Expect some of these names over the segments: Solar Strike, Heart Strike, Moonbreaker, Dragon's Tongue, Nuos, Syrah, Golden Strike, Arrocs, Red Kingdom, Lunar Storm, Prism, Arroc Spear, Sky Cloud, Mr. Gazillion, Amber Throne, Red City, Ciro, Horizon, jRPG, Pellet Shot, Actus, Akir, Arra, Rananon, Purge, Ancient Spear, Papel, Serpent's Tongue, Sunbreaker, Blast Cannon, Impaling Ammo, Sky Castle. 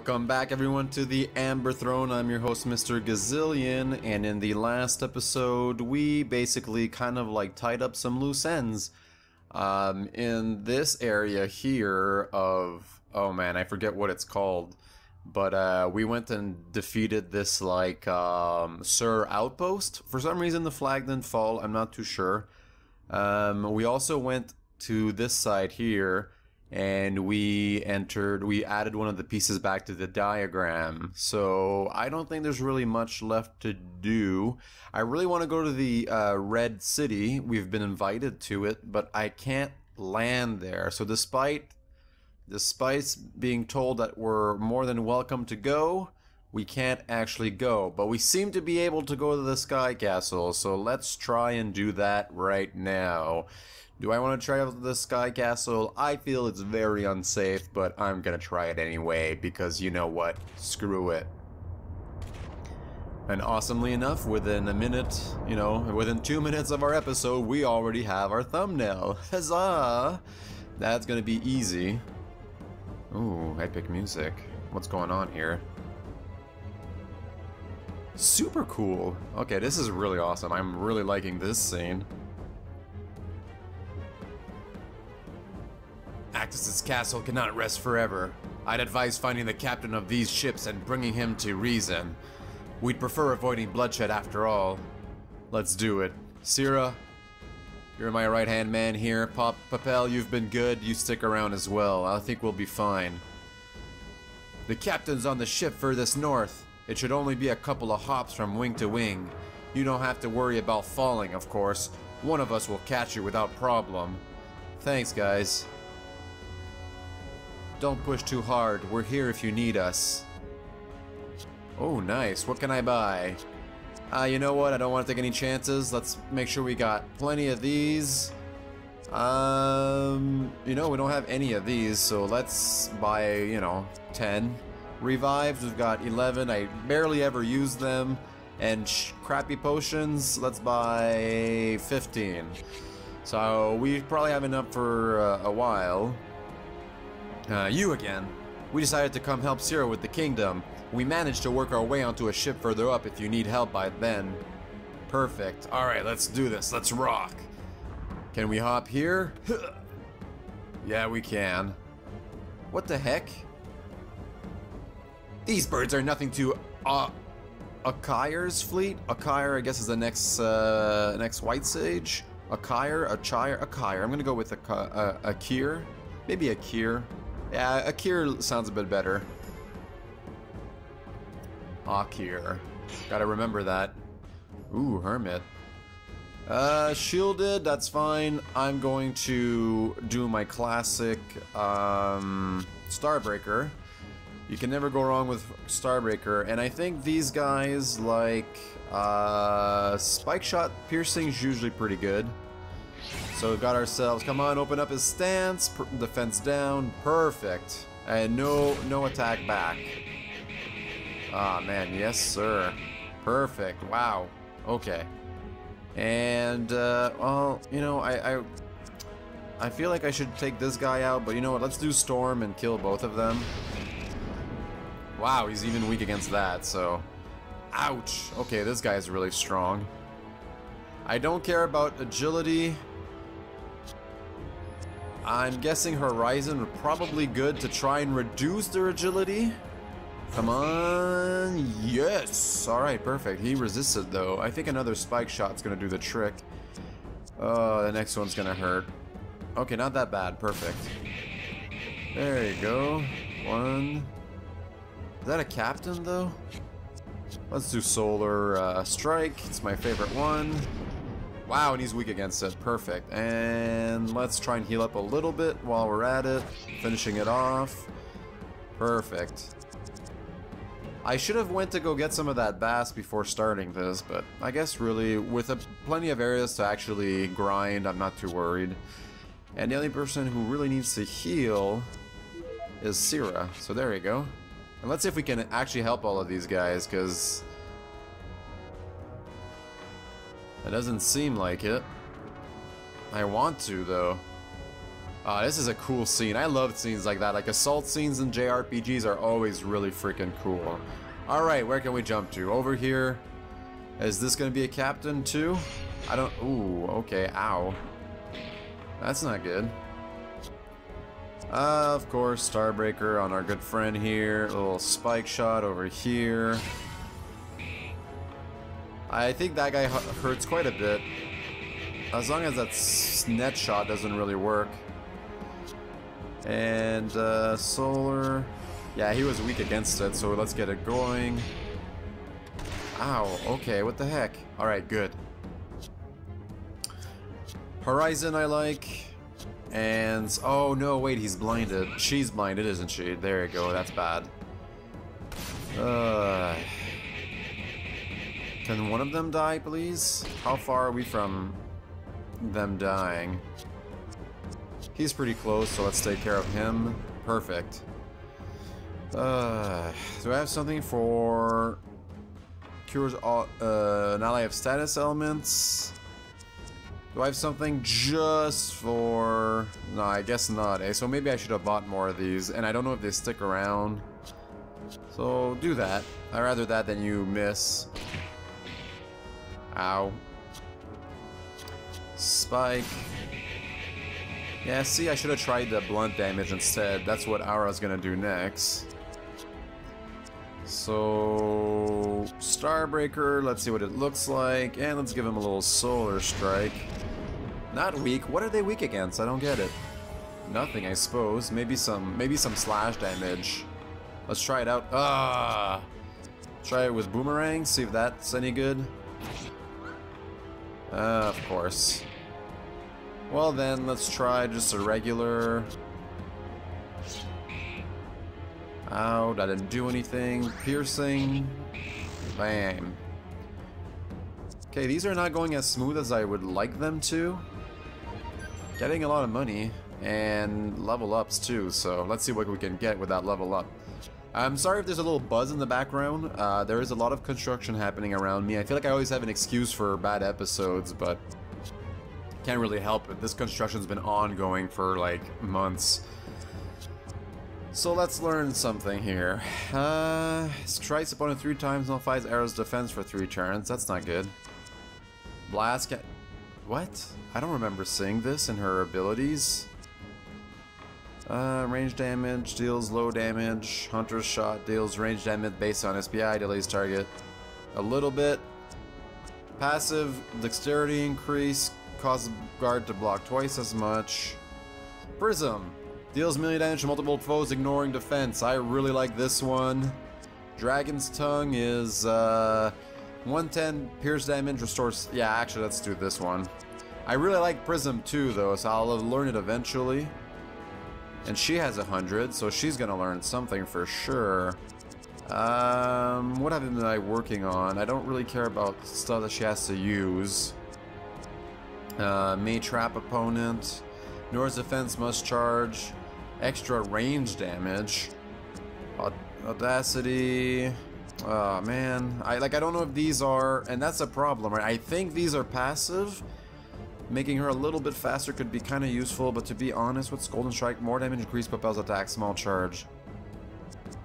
Welcome back everyone to the Amber Throne. I'm your host Mr. Gazillion, and in the last episode we basically kind of like tied up some loose ends in this area here of, oh man, I forget what it's called, but we went and defeated this like Syrah outpost. For some reason the flag didn't fall, I'm not too sure. We also went to this side here and we added one of the pieces back to the diagram, so I don't think there's really much left to do. I really want to go to the Red City. We've been invited to it, but I can't land there, so despite being told that we're more than welcome to go, we can't actually go. But we seem to be able to go to the Sky Castle, so let's try and do that right now. Do I want to try out the Sky Castle? I feel it's very unsafe, but I'm gonna try it anyway, because you know what? Screw it. And awesomely enough, within a minute, you know, within 2 minutes of our episode, we already have our thumbnail. Huzzah! That's gonna be easy. Ooh, epic music. What's going on here? Super cool. Okay, this is really awesome. I'm really liking this scene. Actus' castle cannot rest forever. I'd advise finding the captain of these ships and bringing him to reason. We'd prefer avoiding bloodshed after all. Let's do it. Ciro, you're my right-hand man here. Papel, you've been good. You stick around as well. I think we'll be fine. The captain's on the ship furthest north. It should only be a couple of hops from wing to wing. You don't have to worry about falling, of course. One of us will catch you without problem. Thanks, guys. Don't push too hard. We're here if you need us. Oh, nice. What can I buy? You know what? I don't want to take any chances. Let's make sure we got plenty of these. You know, we don't have any of these, so let's buy, you know, 10. Revives, we've got 11. I barely ever use them. And crappy potions, let's buy 15. So we probably have enough for a while. You again. We decided to come help Ciro with the kingdom. We managed to work our way onto a ship further up if you need help by then. Perfect. Alright, let's do this. Let's rock. Can we hop here? Yeah, we can. What the heck? These birds are nothing to Akir's fleet. Akir, I guess, is the next White Sage. Akir. I'm gonna go with Akir. Maybe Akir. Yeah, Akir sounds a bit better. Akir. Gotta remember that. Ooh, Hermit. Shielded. That's fine. I'm going to do my classic Starbreaker. You can never go wrong with Starbreaker, and I think these guys, like, Spike Shot Piercing's usually pretty good. So we've got ourselves, come on, open up his stance, defense down, perfect. And no attack back. Ah, man, yes sir. Perfect, wow, okay. And, well, you know, I feel like I should take this guy out, but you know what, let's do Storm and kill both of them. Wow, he's even weak against that, so... Ouch! Okay, this guy's really strong. I don't care about agility. I'm guessing Horizon would probably be good to try and reduce their agility. Come on! Yes! Alright, perfect. He resisted, though. I think another spike shot's gonna do the trick. Oh, the next one's gonna hurt. Okay, not that bad. Perfect. There you go. One... Is that a captain, though? Let's do Solar Strike. It's my favorite one. Wow, and he's weak against it. Perfect. And let's try and heal up a little bit while we're at it. Finishing it off. Perfect. I should have went to go get some of that bass before starting this, but I guess really with plenty of areas to actually grind, I'm not too worried. And the only person who really needs to heal is Syrah. So there you go. And let's see if we can actually help all of these guys, because it doesn't seem like it. I want to, though. This is a cool scene. I love scenes like that. Like, assault scenes in JRPGs are always really freaking cool. Alright, where can we jump to? Over here. Is this gonna be a captain too? I don't... Ooh, okay, ow. That's not good. Of course, Starbreaker on our good friend here. A little spike shot over here. I think that guy hurts quite a bit. As long as that net shot doesn't really work. And solar. Yeah, he was weak against it, so let's get it going. Ow, okay, what the heck? Alright, good. Horizon I like. And oh no, wait, he's blinded. She's blinded, isn't she? There you go, that's bad. Can one of them die, please? How far are we from them dying? He's pretty close, so let's take care of him. Perfect. Do I have something for... Cures all, an ally of status elements? Do I have something just for... No, I guess not, eh? So maybe I should have bought more of these, and I don't know if they stick around. So do that. I'd rather that than you miss. Ow. Spike. Yeah, see, I should have tried the blunt damage instead. That's what Aura's gonna do next. So... Starbreaker, let's see what it looks like. And let's give him a little Solar Strike. Not weak. What are they weak against? I don't get it. Nothing, I suppose. Maybe some slash damage. Let's try it out. Ah! Try it with Boomerang, see if that's any good. Of course. Well then, let's try just a regular... Ow, that didn't do anything. Piercing. Bam. Okay, these are not going as smooth as I would like them to. Getting a lot of money. And level ups too, so let's see what we can get with that level up. I'm sorry if there's a little buzz in the background. There is a lot of construction happening around me. I feel like I always have an excuse for bad episodes, but... Can't really help it. This construction's been ongoing for, like, months. So let's learn something here. Strikes opponent 3 times, nullifies arrows defense for 3 turns. That's not good. Blast Cannon. What? I don't remember seeing this in her abilities. Range damage, deals low damage. Hunter's Shot deals range damage based on SPI, delays target a little bit. Passive dexterity increase. Causes guard to block twice as much. Prism deals melee damage to multiple foes, ignoring defense. I really like this one. Dragon's Tongue is 110 pierce damage, restores. Yeah, actually, let's do this one. I really like Prism too, though, so I'll learn it eventually. And she has 100, so she's gonna learn something for sure. What have been I working on? I don't really care about stuff that she has to use. May trap opponent. Nuos defense must charge. Extra range damage. Audacity. Oh man, I don't know if these are, and that's a problem, right? I think these are passive. Making her a little bit faster could be kind of useful, but to be honest, what's Golden Strike? More damage, increased Papel's attack, small charge.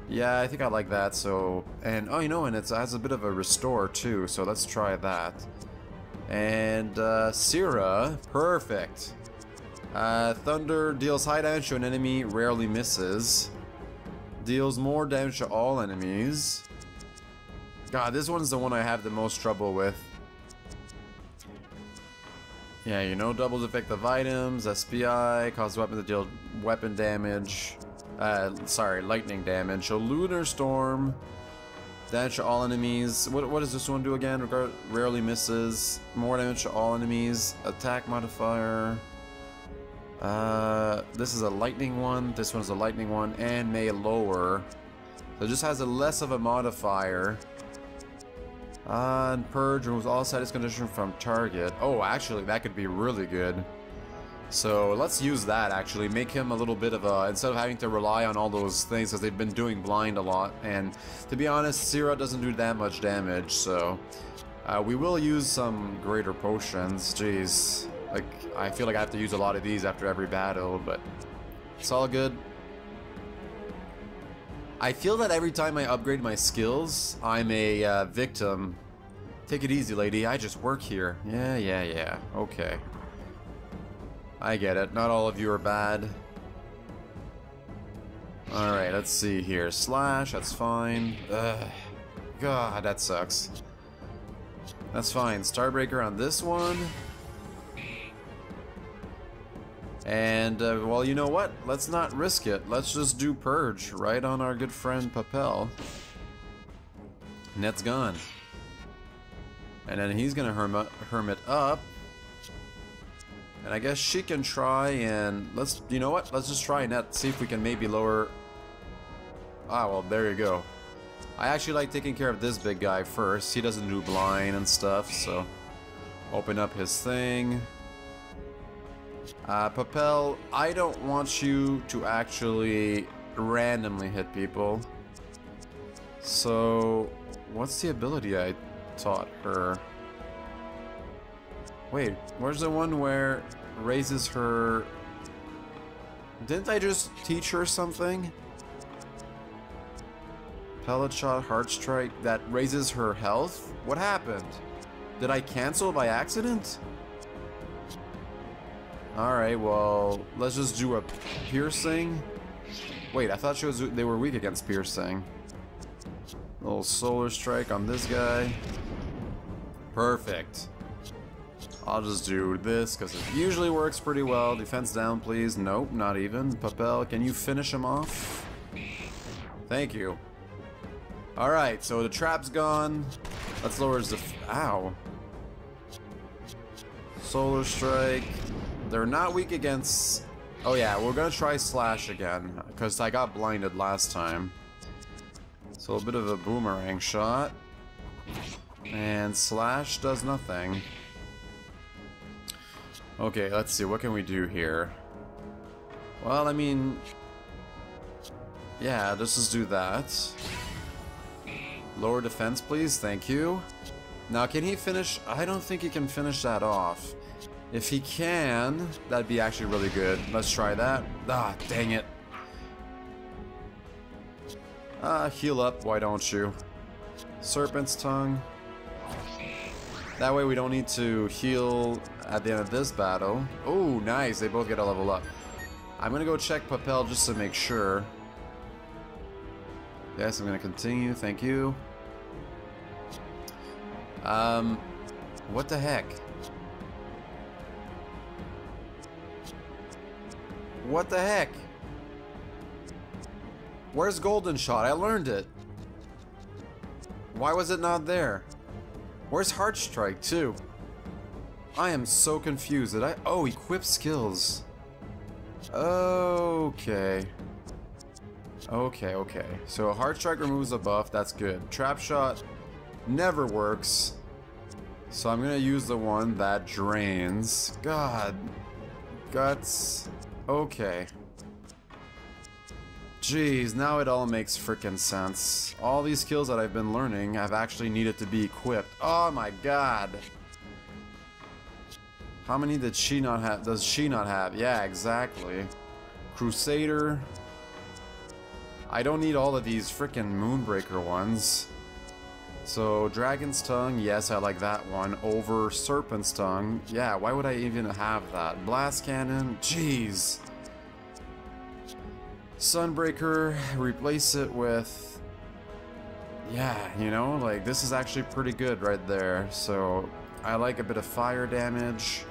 Yeah, I think I like that. So, and oh, you know, and it has a bit of a restore too. So let's try that. And Syrah, perfect. Thunder deals high damage to an enemy, rarely misses. Deals more damage to all enemies. God, this one's the one I have the most trouble with. Yeah, you know, doubles effective items, SPI, causes weapons that deal weapon damage. Sorry, lightning damage. So Lunar Storm. Damage to all enemies. What does this one do again? Rarely misses. More damage to all enemies. Attack modifier. This is a lightning one. This one's a lightning one. And may lower. So it just has a less of a modifier. And Purge removes all status condition from target. Oh, actually, that could be really good. So let's use that, actually. Make him a little bit of a... Instead of having to rely on all those things, because they've been doing blind a lot. And to be honest, Ciro doesn't do that much damage, so... we will use some greater potions. Jeez. Like, I feel like I have to use a lot of these after every battle, but it's all good. I feel that every time I upgrade my skills, I'm a victim. Take it easy, lady. I just work here. Yeah, yeah, yeah. Okay. I get it. Not all of you are bad. Alright, let's see here. Slash, that's fine. Ugh. God, that sucks. That's fine. Starbreaker on this one. And, well, you know what? Let's not risk it. Let's just do Purge right on our good friend Papel. And that's gone. And then he's gonna hermit up. And I guess she can try and... let's, you know what? Let's just try and see if we can maybe lower... Ah, well, there you go. I actually like taking care of this big guy first. He doesn't do blind and stuff, so... Open up his thing. Papel, I don't want you to actually randomly hit people. So... what's the ability I taught her? Wait, where's the one where raises her... Didn't I just teach her something? Pellet Shot, Heart Strike, that raises her health? What happened? Did I cancel by accident? Alright, well, let's just do a piercing. Wait, I thought they were weak against piercing. A little Solar Strike on this guy. Perfect. I'll just do this, because it usually works pretty well. Defense down, please. Nope, not even. Papel, can you finish him off? Thank you. Alright, so the trap's gone. Let's lower his ow. Solar Strike. They're not weak against... Oh yeah, we're going to try Slash again, because I got blinded last time. So a bit of a boomerang shot. And Slash does nothing. Okay, let's see, what can we do here? Well, I mean... yeah, let's just do that. Lower defense, please, thank you. Now, can he finish? I don't think he can finish that off. If he can, that'd be actually really good. Let's try that. Ah, dang it. Heal up, why don't you? Serpent's Tongue. That way we don't need to heal at the end of this battle. Oh, nice. They both get a level up. I'm going to go check Papel just to make sure. Yes, I'm going to continue. Thank you. What the heck? What the heck? Where's Golden Shot? I learned it. Why was it not there? Where's Heart Strike, too? I am so confused. Did I... oh, equip skills. Okay. Okay, okay. So Heart Strike removes a buff. That's good. Trap Shot never works. So I'm going to use the one that drains. God. Guts. Okay. Jeez, now it all makes frickin' sense. All these skills that I've been learning, I've actually needed to be equipped. Oh my god! How many did she not have? Does she not have? Yeah, exactly. Crusader. I don't need all of these frickin' Moonbreaker ones. So, Dragon's Tongue, yes, I like that one. Over Serpent's Tongue. Yeah, why would I even have that? Blast Cannon, jeez! Sunbreaker, replace it with... yeah, you know, like, this is actually pretty good right there. So, I like a bit of fire damage.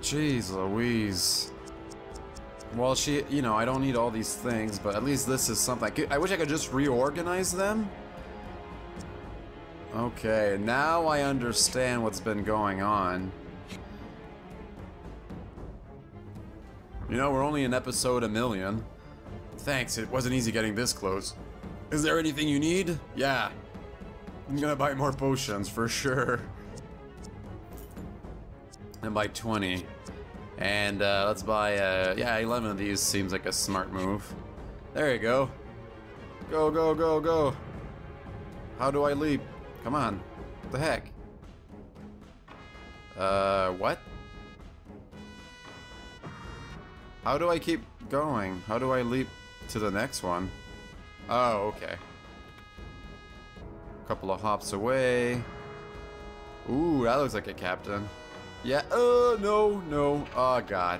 Jeez Louise. Well, she, you know, I don't need all these things, but at least this is something. I wish I could just reorganize them. Okay, now I understand what's been going on. You know, we're only in episode 1,000,000. Thanks, it wasn't easy getting this close. Is there anything you need? Yeah. I'm gonna buy more potions, for sure. And buy 20. And, let's buy, yeah, 11 of these seems like a smart move. There you go. Go, go, go, go. How do I leap? Come on. What the heck? What? How do I keep going? How do I leap to the next one? Oh, okay. Couple of hops away. Ooh, that looks like a captain. Yeah. Oh, no, no. Oh, God.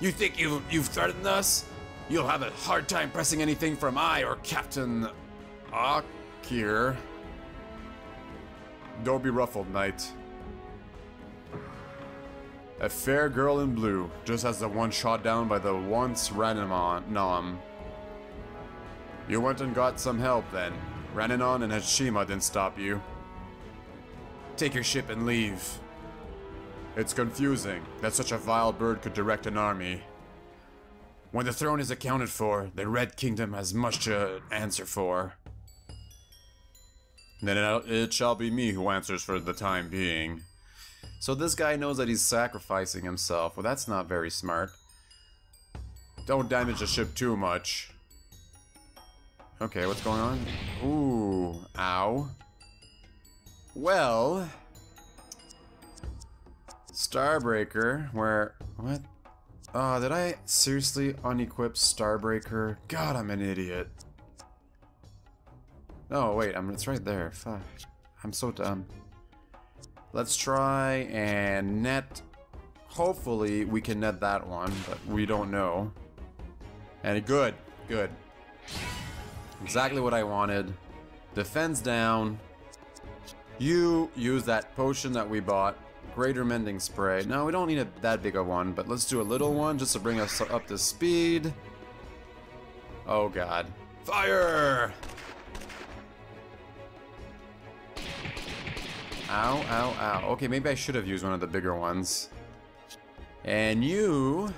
You think you've threatened us? You'll have a hard time pressing anything from I or Captain Akir. Don't be ruffled, knight. A fair girl in blue, just as the one shot down by the once Rananon. You went and got some help then. Rananon and Hashima didn't stop you. Take your ship and leave. It's confusing that such a vile bird could direct an army. When the throne is accounted for, the Red Kingdom has much to answer for. Then it shall be me who answers for the time being. So this guy knows that he's sacrificing himself. Well, that's not very smart. Don't damage the ship too much. Okay, what's going on? Ooh, ow. Well... Starbreaker, where... What? Did I seriously unequip Starbreaker? God, I'm an idiot. Oh, wait, it's right there. Fuck. I'm so dumb. Let's try and net. Hopefully, we can net that one, but we don't know. And good. Good. Exactly what I wanted. Defense down. You use that potion that we bought. Greater Mending Spray. No, we don't need that big a one, but let's do a little one just to bring us up to speed. Oh, God. Fire! Ow, ow, ow. Okay, maybe I should have used one of the bigger ones. And you...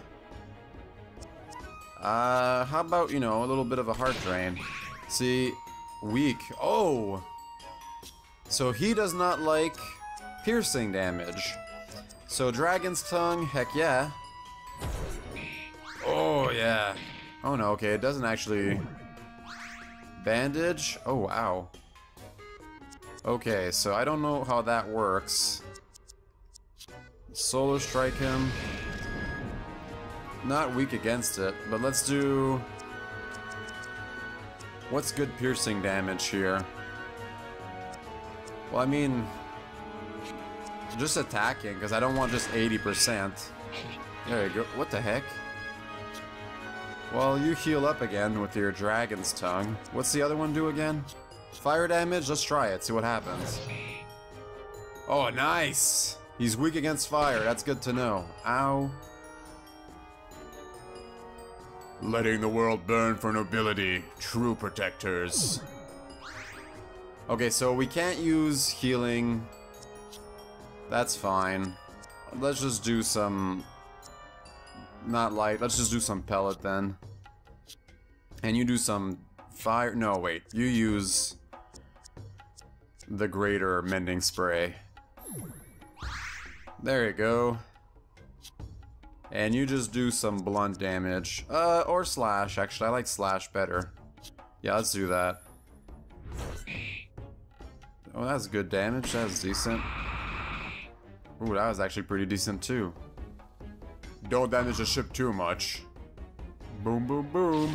how about, you know, a little bit of a heart drain? See, weak. Oh! So he does not like... piercing damage. So Dragon's Tongue, heck yeah. Oh yeah. Oh no, okay, it doesn't actually... Bandage? Oh wow. Okay, so I don't know how that works. Solar Strike him. Not weak against it, but let's do... What's good piercing damage here? Well, I mean... just attacking, because I don't want just 80%. There you go. What the heck? Well, you heal up again with your Dragon's Tongue. What's the other one do again? Fire damage? Let's try it. See what happens. Oh, nice! He's weak against fire. That's good to know. Ow. Letting the world burn for nobility. True protectors. Okay, so we can't use healing... That's fine. Let's just do some... Not light. Let's just do some pellet then. And you do some fire... No, wait. You use... the greater mending spray. There you go. And you just do some blunt damage. Or slash, actually. I like slash better. Yeah, let's do that. Oh, that's good damage. That's decent. Ooh, that was actually pretty decent too. Don't damage the ship too much. Boom, boom, boom.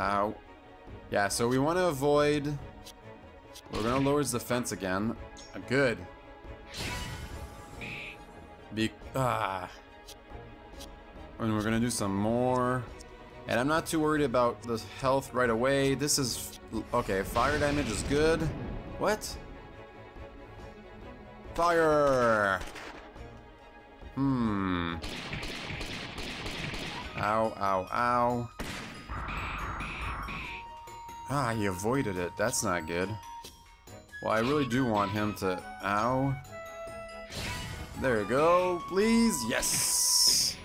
Ow. Yeah, so we want to avoid... We're going to lower his defense again. Good. And we're going to do some more. And I'm not too worried about the health right away. This is... Okay, fire damage is good. What? Fire! Ow, ow, ow. Ah, he avoided it. That's not good. Well, I really do want him to... Ow. There you go, please. Yes!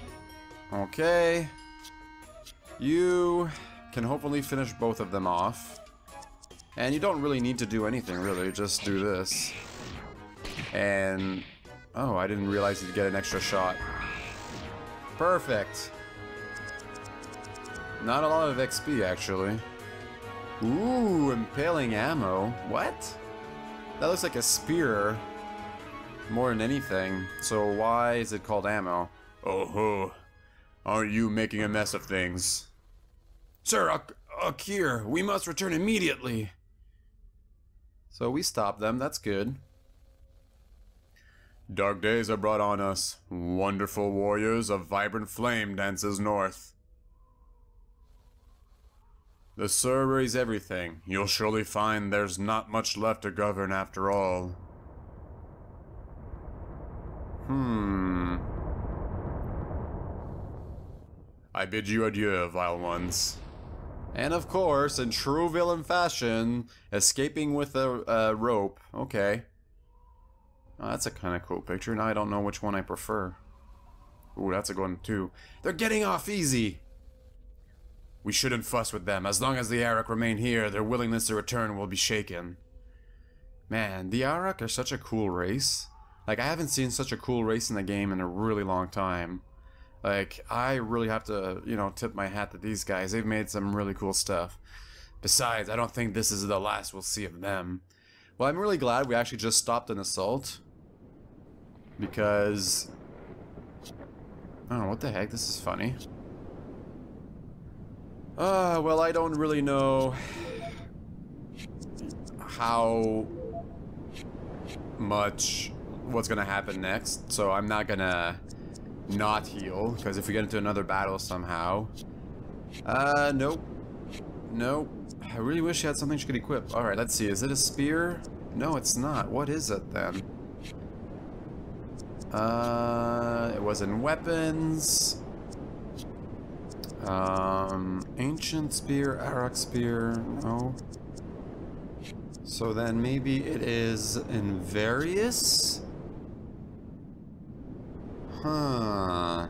Okay. You can hopefully finish both of them off. And you don't really need to do anything, really. Just do this. And... Oh, I didn't realize you'd get an extra shot. Perfect! Not a lot of XP, actually. Ooh, impaling ammo. What? That looks like a spear more than anything, so why is it called ammo? Oh ho, aren't you making a mess of things? Sir, Akir, we must return immediately. So we stopped them, that's good. Dark days are brought on us, wonderful warriors of vibrant flame dances north. The Sir worries everything. You'll surely find there's not much left to govern after all. I bid you adieu, vile ones. And of course, in true villain fashion, escaping with a rope. Okay. Oh, that's a kind of cool picture. Now I don't know which one I prefer. Ooh, that's a good one too. They're getting off easy! We shouldn't fuss with them. As long as the Arroc remain here, their willingness to return will be shaken. Man, the Arroc are such a cool race. Like, I haven't seen such a cool race in the game in a really long time. Like, I really have to, you know, tip my hat to these guys. They've made some really cool stuff. Besides, I don't think this is the last we'll see of them. Well, I'm really glad we actually just stopped an assault. Because... oh, what the heck? This is funny. Well, I don't really know how much what's gonna happen next, so I'm not gonna not heal, because if we get into another battle somehow... nope. Nope. I really wish she had something she could equip. Alright, let's see. Is it a spear? No, it's not. What is it, then? It was in weapons. Ancient Spear, Arroc Spear, no. So then maybe it is in various? Huh.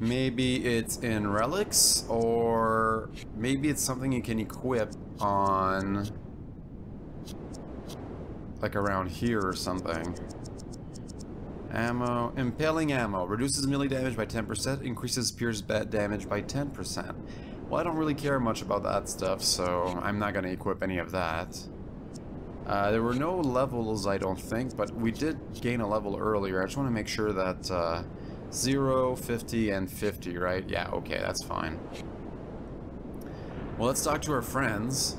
Maybe it's in relics, or maybe it's something you can equip on, like around here or something. Ammo, Impaling Ammo, reduces melee damage by 10%, increases Pierce bat damage by 10%. Well, I don't really care much about that stuff, so I'm not going to equip any of that. There were no levels, I don't think, but we did gain a level earlier. I just want to make sure that 0, 50, and 50, right? Yeah, okay, that's fine. Well, let's talk to our friends.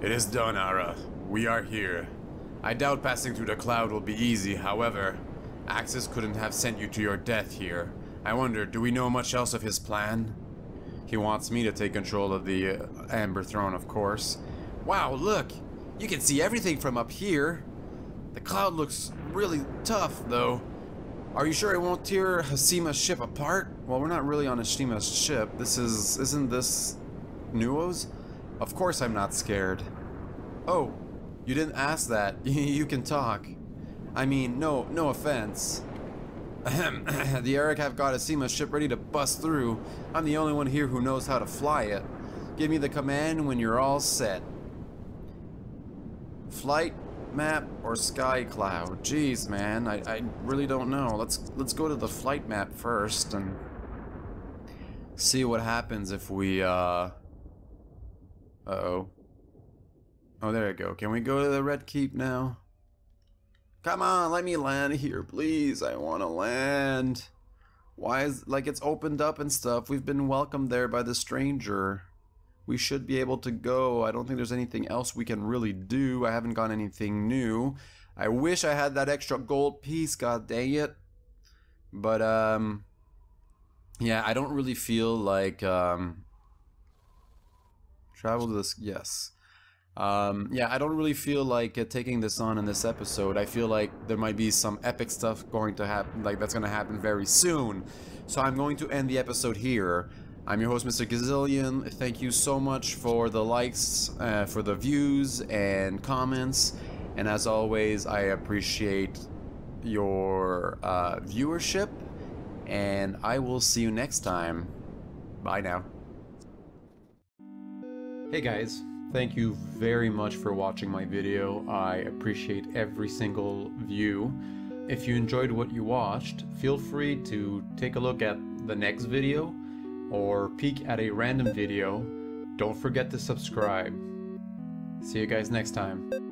It is done, Ara. We are here. I doubt passing through the cloud will be easy, however... Actus couldn't have sent you to your death here. I wonder, do we know much else of his plan? He wants me to take control of the Amber Throne, of course. Wow, look! You can see everything from up here! The cloud looks really tough, though. Are you sure it won't tear Hashima's ship apart? Well, we're not really on Hashima's ship. This is... isn't this... Nuos? Of course I'm not scared. Oh, you didn't ask that. You can talk. I mean, no offense. Ahem. The Arroc have got Hashima's ship ready to bust through. I'm the only one here who knows how to fly it. Give me the command when you're all set. Flight, map, or sky cloud? Jeez, man, I really don't know. Let's go to the flight map first and see what happens if we oh, there we go. Can we go to the Red Keep now? Come on, let me land here, please. I want to land. Why is, like, it's opened up and stuff. We've been welcomed there by the stranger. We should be able to go. I don't think there's anything else we can really do. I haven't gotten anything new. I wish I had that extra gold piece, god dang it. But, yeah, I don't really feel like, travel to this, yes. Yeah, I don't really feel like taking this on in this episode. I feel like there might be some epic stuff going to happen, like, that's going to happen very soon. So I'm going to end the episode here. I'm your host, Mr. Gazillion. Thank you so much for the likes, for the views and comments. And as always, I appreciate your viewership. And I will see you next time. Bye now. Hey guys, thank you very much for watching my video. I appreciate every single view. If you enjoyed what you watched, feel free to take a look at the next video, or peek at a random video. Don't forget to subscribe. See you guys next time.